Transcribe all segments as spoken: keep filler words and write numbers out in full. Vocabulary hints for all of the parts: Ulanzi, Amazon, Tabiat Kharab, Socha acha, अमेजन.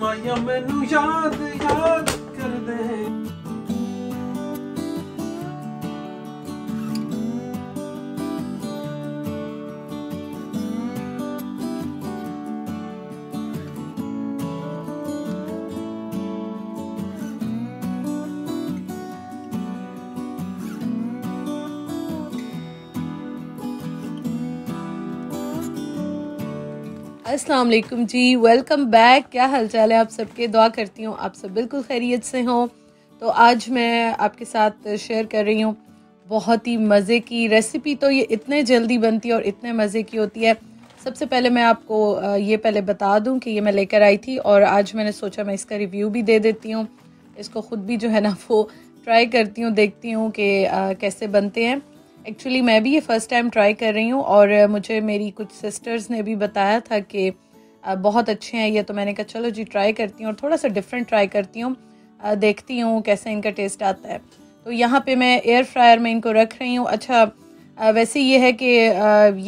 माया मैनू याद याद कर दे। अस्सलाम वालेकुम जी, वेलकम बैक। क्या हालचाल है आप सबके? दुआ करती हूँ आप सब बिल्कुल खैरियत से हों। तो आज मैं आपके साथ शेयर कर रही हूँ बहुत ही मज़े की रेसिपी। तो ये इतने जल्दी बनती है और इतने मज़े की होती है। सबसे पहले मैं आपको ये पहले बता दूँ कि ये मैं लेकर आई थी और आज मैंने सोचा मैं इसका रिव्यू भी दे देती हूँ, इसको ख़ुद भी जो है ना वो ट्राई करती हूँ, देखती हूँ कि कैसे बनते हैं। एक्चुअली मैं भी ये फ़र्स्ट टाइम ट्राई कर रही हूँ और मुझे मेरी कुछ सिस्टर्स ने भी बताया था कि बहुत अच्छे हैं ये, तो मैंने कहा चलो जी ट्राई करती हूँ और थोड़ा सा डिफरेंट ट्राई करती हूँ, देखती हूँ कैसे इनका टेस्ट आता है। तो यहाँ पे मैं एयर फ्रायर में इनको रख रही हूँ। अच्छा, वैसे ये है कि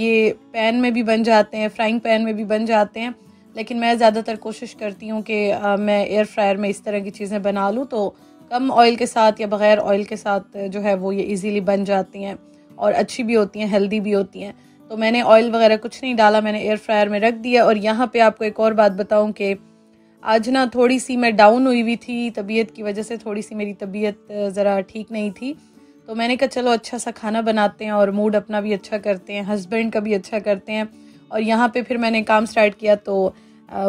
ये पैन में भी बन जाते हैं, फ्राइंग पैन में भी बन जाते हैं, लेकिन मैं ज़्यादातर कोशिश करती हूँ कि मैं एयर फ्रायर में इस तरह की चीज़ें बना लूँ, तो कम ऑयल के साथ या बग़ैर ऑयल के साथ जो है वो ये ईज़िली बन जाती हैं और अच्छी भी होती हैं, हेल्दी भी होती हैं। तो मैंने ऑयल वगैरह कुछ नहीं डाला, मैंने एयर फ्रायर में रख दिया। और यहाँ पे आपको एक और बात बताऊं कि आज ना थोड़ी सी मैं डाउन हुई हुई थी तबीयत की वजह से, थोड़ी सी मेरी तबीयत ज़रा ठीक नहीं थी, तो मैंने कहा चलो अच्छा सा खाना बनाते हैं और मूड अपना भी अच्छा करते हैं, हस्बैंड का भी अच्छा करते हैं। और यहाँ पर फिर मैंने काम स्टार्ट किया तो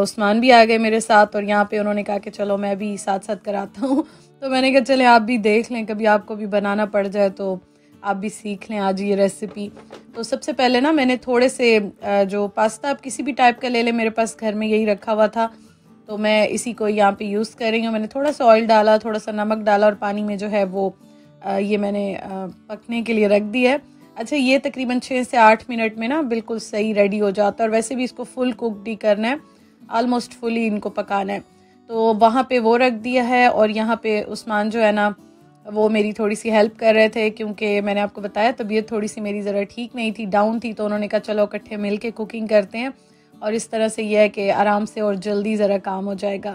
उस्मान भी आ गए मेरे साथ और यहाँ पर उन्होंने कहा कि चलो मैं भी साथ साथ कराता हूँ। तो मैंने कहा चले आप भी देख लें, कभी आपको भी बनाना पड़ जाए तो आप भी सीख लें आज ये रेसिपी। तो सबसे पहले ना मैंने थोड़े से जो पास्ता, आप किसी भी टाइप का ले लें, मेरे पास घर में यही रखा हुआ था तो मैं इसी को यहाँ पे यूज़ कर रही हूँ। मैंने थोड़ा सा ऑयल डाला, थोड़ा सा नमक डाला और पानी में जो है वो ये मैंने पकने के लिए रख दिया है। अच्छा, ये तकरीबन छः से आठ मिनट में ना बिल्कुल सही रेडी हो जाता है और वैसे भी इसको फुल कुकड ही करना है, आलमोस्ट फुली इनको पकाना है। तो वहाँ पर वो रख दिया है और यहाँ पर उस्मान जो है ना वो मेरी थोड़ी सी हेल्प कर रहे थे, क्योंकि मैंने आपको बताया तबीयत थोड़ी सी मेरी ज़रा ठीक नहीं थी, डाउन थी, तो उन्होंने कहा चलो इकट्ठे मिल के कुकिंग करते हैं और इस तरह से यह है कि आराम से और जल्दी ज़रा काम हो जाएगा।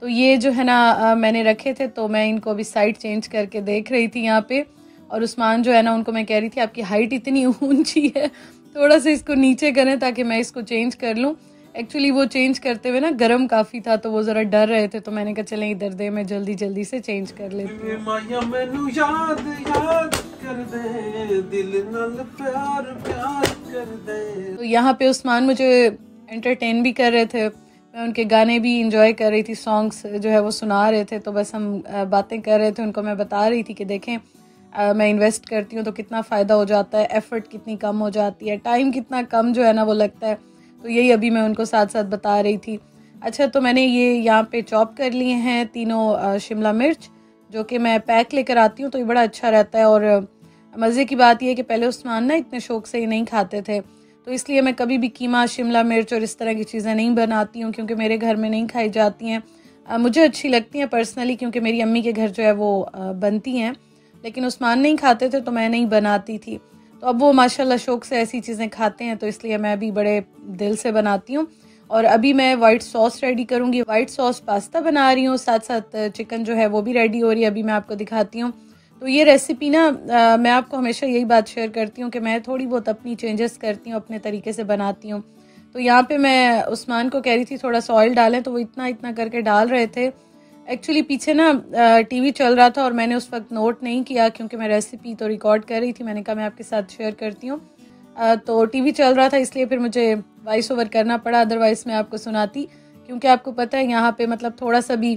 तो ये जो है ना आ, मैंने रखे थे, तो मैं इनको अभी साइड चेंज करके देख रही थी यहाँ पे। और उस्मान जो है ना उनको मैं कह रही थी आपकी हाइट इतनी ऊँची है, थोड़ा सा इसको नीचे करें ताकि मैं इसको चेंज कर लूँ। एक्चुअली वो चेंज करते हुए ना गर्म काफ़ी था तो वो ज़रा डर रहे थे, तो मैंने कहा चलें इधर दे, मैं जल्दी जल्दी से चेंज कर लेती हूँ। माया मैनू याद याद कर दे, दिल नाल प्यार प्यार कर दे। तो यहाँ पे उस्मान मुझे एंटरटेन भी कर रहे थे, मैं उनके गाने भी इंजॉय कर रही थी, सॉन्ग्स जो है वो सुना रहे थे। तो बस हम बातें कर रहे थे, उनको मैं बता रही थी कि देखें मैं इन्वेस्ट करती हूँ तो कितना फ़ायदा हो जाता है, एफ़र्ट कितनी कम हो जाती है, टाइम कितना कम जो है ना वो लगता है। तो यही अभी मैं उनको साथ साथ बता रही थी। अच्छा, तो मैंने ये यहाँ पे चॉप कर लिए हैं तीनों शिमला मिर्च, जो कि मैं पैक लेकर आती हूँ, तो ये बड़ा अच्छा रहता है। और मज़े की बात यह है कि पहले उस्मान ना इतने शौक़ से ही नहीं खाते थे, तो इसलिए मैं कभी भी कीमा, शिमला मिर्च और इस तरह की चीज़ें नहीं बनाती हूँ, क्योंकि मेरे घर में नहीं खाई जाती हैं। मुझे अच्छी लगती हैं पर्सनली, क्योंकि मेरी अम्मी के घर जो है वो बनती हैं, लेकिन उस्मान नहीं खाते थे तो मैं नहीं बनाती थी। तो अब वो माशाल्लाह शौक़ से ऐसी चीज़ें खाते हैं, तो इसलिए मैं भी बड़े दिल से बनाती हूँ। और अभी मैं वाइट सॉस रेडी करूँगी, वाइट सॉस पास्ता बना रही हूँ, साथ साथ चिकन जो है वो भी रेडी हो रही है, अभी मैं आपको दिखाती हूँ। तो ये रेसिपी ना आ, मैं आपको हमेशा यही बात शेयर करती हूँ कि मैं थोड़ी बहुत अपनी चेंजेस करती हूँ, अपने तरीके से बनाती हूँ। तो यहाँ पर मैं उस्मान को कह रही थी थोड़ा सा ऑयल डालें, तो वो इतना इतना करके डाल रहे थे। एक्चुअली पीछे ना टीवी चल रहा था और मैंने उस वक्त नोट नहीं किया, क्योंकि मैं रेसिपी तो रिकॉर्ड कर रही थी, मैंने कहा मैं आपके साथ शेयर करती हूँ। तो टीवी चल रहा था इसलिए फिर मुझे वॉइस ओवर करना पड़ा, अदरवाइज़ मैं आपको सुनाती, क्योंकि आपको पता है यहाँ पे मतलब थोड़ा सा भी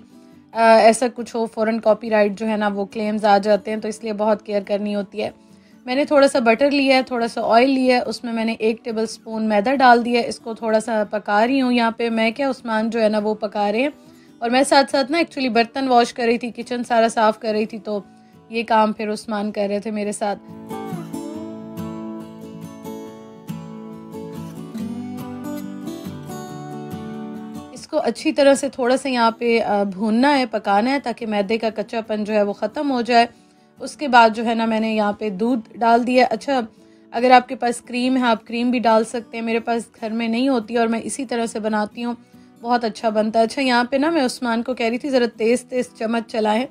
आ, ऐसा कुछ हो फ़ौरन कॉपीराइट जो है ना वो क्लेम्स आ जाते हैं, तो इसलिए बहुत केयर करनी होती है। मैंने थोड़ा सा बटर लिया है, थोड़ा सा ऑयल लिया है, उसमें मैंने एक टेबल स्पून मैदा डाल दिया है, इसको थोड़ा सा पका रही हूँ। यहाँ पर मैं क्या उस्मान जो है ना वो पका रहे हैं और मैं साथ साथ ना एक्चुअली बर्तन वॉश कर रही थी, किचन सारा साफ़ कर रही थी, तो ये काम फिर उस्मान कर रहे थे मेरे साथ। इसको अच्छी तरह से थोड़ा सा यहाँ पे भूनना है, पकाना है, ताकि मैदे का कच्चापन जो है वो ख़त्म हो जाए। उसके बाद जो है ना मैंने यहाँ पे दूध डाल दिया। अच्छा, अगर आपके पास क्रीम है आप क्रीम भी डाल सकते हैं, मेरे पास घर में नहीं होती और मैं इसी तरह से बनाती हूँ। बहुत अच्छा बनता है। अच्छा यहाँ पे ना मैं उस्मान को कह रही थी ज़रा तेज़ तेज़ चम्मच चलाएं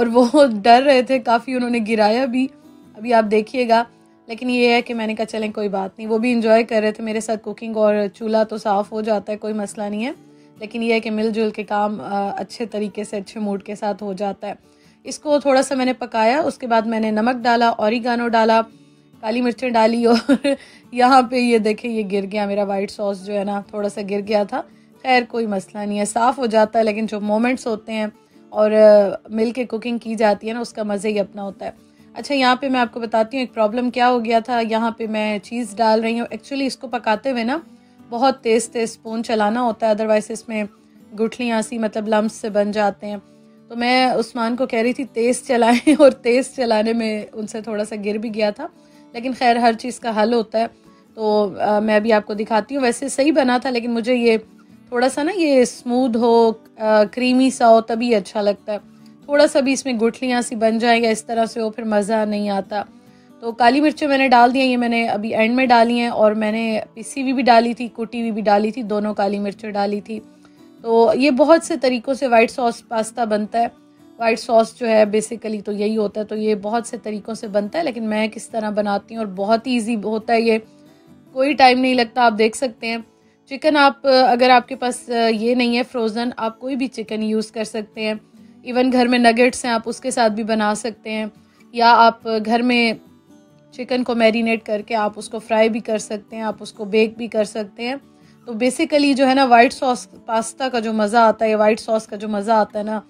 और वो डर रहे थे काफ़ी, उन्होंने गिराया भी, अभी आप देखिएगा। लेकिन ये है कि मैंने कहा चलें कोई बात नहीं, वो भी इंजॉय कर रहे थे मेरे साथ कुकिंग, और चूल्हा तो साफ़ हो जाता है कोई मसला नहीं है, लेकिन ये है कि मिलजुल के काम अच्छे तरीके से अच्छे मूड के साथ हो जाता है। इसको थोड़ा सा मैंने पकाया, उसके बाद मैंने नमक डाला, ऑरिगानो डाला, काली मिर्चें डाली, और यहाँ पे ये देखें ये गिर गया, मेरा वाइट सॉस जो है ना थोड़ा सा गिर गया था। खैर कोई मसला नहीं है, साफ़ हो जाता है, लेकिन जो मोमेंट्स होते हैं और मिल के कुकिंग की जाती है ना उसका मज़े ही अपना होता है। अच्छा यहाँ पे मैं आपको बताती हूँ एक प्रॉब्लम क्या हो गया था। यहाँ पे मैं चीज़ डाल रही हूँ, एक्चुअली इसको पकाते हुए ना बहुत तेज़ तेज़ स्पून चलाना होता है, अदरवाइज इसमें गुठलियाँ सी मतलब लम्स से बन जाते हैं। तो मैं उस्मान को कह रही थी तेज़ चलाएं, और तेज़ चलाने में उनसे थोड़ा सा गिर भी गया था, लेकिन खैर हर चीज़ का हल होता है। तो आ, मैं अभी आपको दिखाती हूँ। वैसे सही बना था, लेकिन मुझे ये थोड़ा सा ना ये स्मूद हो, आ, क्रीमी सा हो तभी अच्छा लगता है। थोड़ा सा भी इसमें गुठलियाँ सी बन जाए या इस तरह से हो फिर मज़ा नहीं आता। तो काली मिर्चें मैंने डाल दी हैं, ये मैंने अभी एंड में डाली हैं, और मैंने पिसी हुई भी डाली थी, कुटी हुई भी डाली थी, दोनों काली मिर्चें डाली थी। तो ये बहुत से तरीक़ों से वाइट सॉस पास्ता बनता है, वाइट सॉस जो है बेसिकली तो यही होता है। तो ये बहुत से तरीक़ों से बनता है, लेकिन मैं किस तरह बनाती हूँ, और बहुत ही ईजी होता है ये, कोई टाइम नहीं लगता। आप देख सकते हैं चिकन, आप अगर आपके पास ये नहीं है फ्रोज़न, आप कोई भी चिकन यूज़ कर सकते हैं। इवन घर में नगेट्स हैं, आप उसके साथ भी बना सकते हैं, या आप घर में चिकन को मैरिनेट करके आप उसको फ्राई भी कर सकते हैं, आप उसको बेक भी कर सकते हैं। तो बेसिकली जो है ना वाइट सॉस पास्ता का जो मज़ा आता है, वाइट सॉस का जो मज़ा आता है ना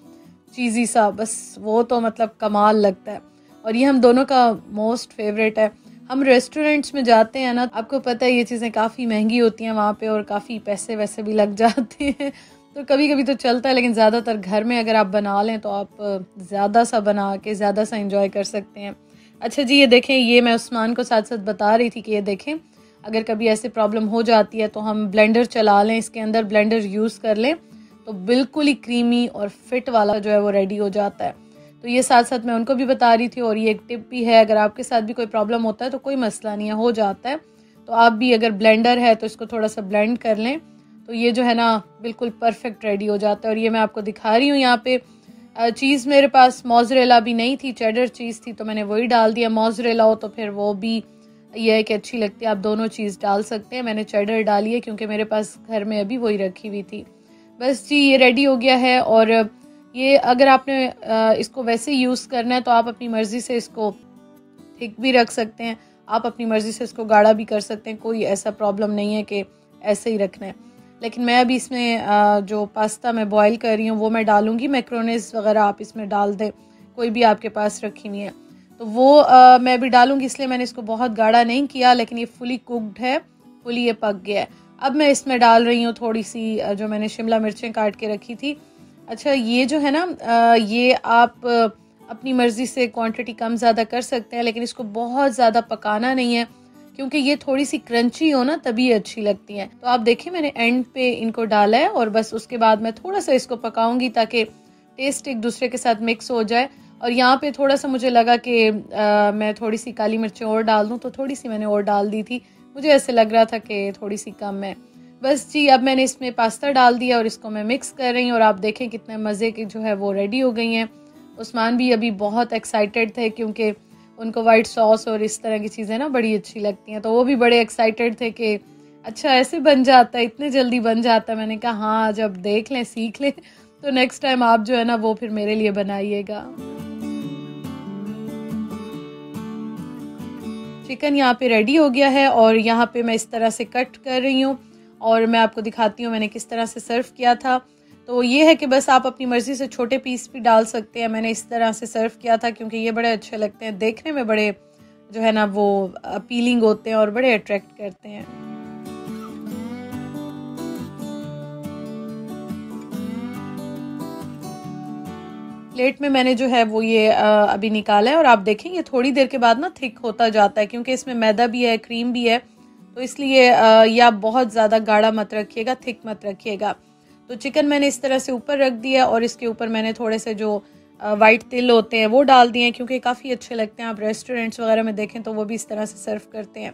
चीज़ी सा, बस वो तो मतलब कमाल लगता है, और ये हम दोनों का मोस्ट फेवरेट है। हम रेस्टोरेंट्स में जाते हैं ना, आपको पता है ये चीज़ें काफ़ी महंगी होती हैं वहाँ पे, और काफ़ी पैसे वैसे भी लग जाते हैं, तो कभी कभी तो चलता है, लेकिन ज़्यादातर घर में अगर आप बना लें तो आप ज़्यादा सा बना के ज़्यादा सा इंजॉय कर सकते हैं। अच्छा जी ये देखें, ये मैं उस्मान को साथ साथ बता रही थी कि ये देखें अगर कभी ऐसे प्रॉब्लम हो जाती है तो हम ब्लेंडर चला लें, इसके अंदर ब्लेंडर यूज़ कर लें, तो बिल्कुल ही क्रीमी और फिट वाला जो है वो रेडी हो जाता है। तो ये साथ साथ मैं उनको भी बता रही थी, और ये एक टिप भी है, अगर आपके साथ भी कोई प्रॉब्लम होता है तो कोई मसला नहीं है, हो जाता है। तो आप भी अगर ब्लेंडर है तो इसको थोड़ा सा ब्लेंड कर लें, तो ये जो है ना बिल्कुल परफेक्ट रेडी हो जाता है। और ये मैं आपको दिखा रही हूँ, यहाँ पे चीज़ मेरे पास मोज़रेला भी नहीं थी, चेडर चीज़ थी तो मैंने वही डाल दिया। मोज़रेला हो तो फिर वो भी यह है कि अच्छी लगती है, आप दोनों चीज़ डाल सकते हैं। मैंने चेडर डाली है क्योंकि मेरे पास घर में अभी वही रखी हुई थी। बस जी ये रेडी हो गया है, और ये अगर आपने इसको वैसे यूज़ करना है तो आप अपनी मर्ज़ी से इसको थिक भी रख सकते हैं, आप अपनी मर्ज़ी से इसको गाढ़ा भी कर सकते हैं, कोई ऐसा प्रॉब्लम नहीं है कि ऐसे ही रखना है। लेकिन मैं अभी इसमें जो पास्ता मैं बॉयल कर रही हूँ वो मैं डालूँगी, मैक्रोनीज वगैरह आप इसमें डाल दें, कोई भी आपके पास रखी हुई है तो वो आ, मैं भी डालूंगी, इसलिए मैंने इसको बहुत गाढ़ा नहीं किया, लेकिन ये फुली कुक्ड है, फुली ये पक गया है। अब मैं इसमें डाल रही हूँ थोड़ी सी जो मैंने शिमला मिर्चें काट के रखी थी। अच्छा ये जो है ना ये आप अपनी मर्ज़ी से क्वांटिटी कम ज़्यादा कर सकते हैं, लेकिन इसको बहुत ज़्यादा पकाना नहीं है, क्योंकि ये थोड़ी सी क्रंची हो ना तभी अच्छी लगती है। तो आप देखिए मैंने एंड पे इनको डाला है, और बस उसके बाद मैं थोड़ा सा इसको पकाऊँगी ताकि टेस्ट एक दूसरे के साथ मिक्स हो जाए। और यहाँ पे थोड़ा सा मुझे लगा कि मैं थोड़ी सी काली मिर्चें और डाल दूँ, तो थोड़ी सी मैंने और डाल दी थी, मुझे ऐसे लग रहा था कि थोड़ी सी कम है। बस जी अब मैंने इसमें पास्ता डाल दिया और इसको मैं मिक्स कर रही हूँ, और आप देखें कितने मज़े की जो है वो रेडी हो गई हैं। उस्मान भी अभी बहुत एक्साइटेड थे, क्योंकि उनको वाइट सॉस और इस तरह की चीज़ें ना बड़ी अच्छी लगती हैं, तो वो भी बड़े एक्साइटेड थे कि अच्छा ऐसे बन जाता है, इतने जल्दी बन जाता है। मैंने कहा हाँ जब देख लें सीख लें तो नेक्स्ट टाइम आप जो है ना वो फिर मेरे लिए बनाइएगा। चिकन यहाँ पे रेडी हो गया है, और यहाँ पे मैं इस तरह से कट कर रही हूँ, और मैं आपको दिखाती हूँ मैंने किस तरह से सर्व किया था। तो ये है कि बस आप अपनी मर्ज़ी से छोटे पीस भी डाल सकते हैं, मैंने इस तरह से सर्व किया था क्योंकि ये बड़े अच्छे लगते हैं, देखने में बड़े जो है ना वो अपीलिंग होते हैं और बड़े अट्रैक्ट करते हैं। प्लेट में मैंने जो है वो ये अभी निकाला है, और आप देखें ये थोड़ी देर के बाद ना थिक होता जाता है, क्योंकि इसमें मैदा भी है, क्रीम भी है, तो इसलिए ये आप बहुत ज़्यादा गाढ़ा मत रखिएगा, थिक मत रखिएगा। तो चिकन मैंने इस तरह से ऊपर रख दिया, और इसके ऊपर मैंने थोड़े से जो वाइट तिल होते हैं वो डाल दिए हैं, क्योंकि काफ़ी अच्छे लगते हैं। आप रेस्टोरेंट्स वगैरह में देखें तो वो भी इस तरह से सर्व करते हैं।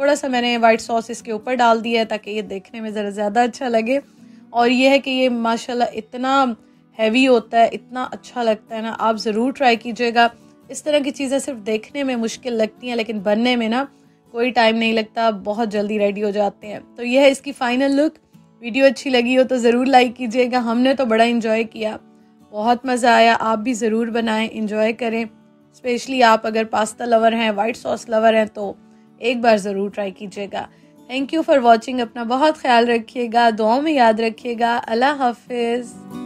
थोड़ा सा मैंने वाइट सॉस इसके ऊपर डाल दिया है ताकि ये देखने में ज़रा ज़्यादा अच्छा लगे, और ये है कि ये माशाल्लाह इतना हैवी होता है, इतना अच्छा लगता है ना, आप ज़रूर ट्राई कीजिएगा। इस तरह की चीज़ें सिर्फ देखने में मुश्किल लगती हैं, लेकिन बनने में ना कोई टाइम नहीं लगता, बहुत जल्दी रेडी हो जाते हैं। तो यह है इसकी फ़ाइनल लुक। वीडियो अच्छी लगी हो तो ज़रूर लाइक कीजिएगा, हमने तो बड़ा इन्जॉय किया, बहुत मज़ा आया। आप भी ज़रूर बनाएं, इन्जॉय करें, स्पेशली आप अगर पास्ता लवर हैं, वाइट सॉस लवर हैं तो एक बार ज़रूर ट्राई कीजिएगा। Thank you for watching. अपना बहुत ख्याल रखिएगा, दुआओं में याद रखिएगा। अल्लाह हाफिज़।